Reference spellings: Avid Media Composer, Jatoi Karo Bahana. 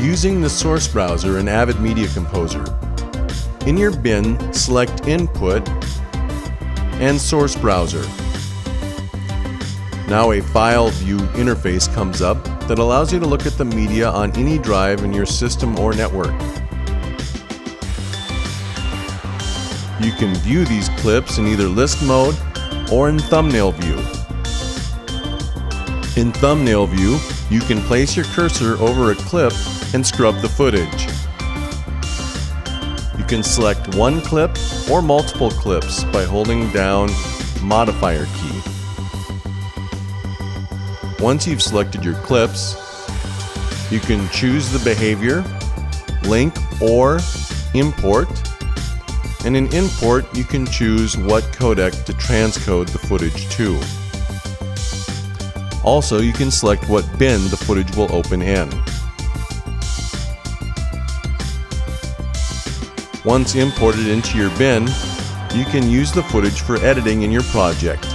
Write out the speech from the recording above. using the source browser in Avid Media Composer. In your bin, select Input and Source Browser. Now a File View interface comes up that allows you to look at the media on any drive in your system or network. You can view these clips in either list mode or in thumbnail view. In thumbnail view, you can place your cursor over a clip and scrub the footage. You can select one clip or multiple clips by holding down modifier key. Once you've selected your clips, you can choose the behavior, link or import. And in import, you can choose what codec to transcode the footage to. Also, you can select what bin the footage will open in. Once imported into your bin, you can use the footage for editing in your project.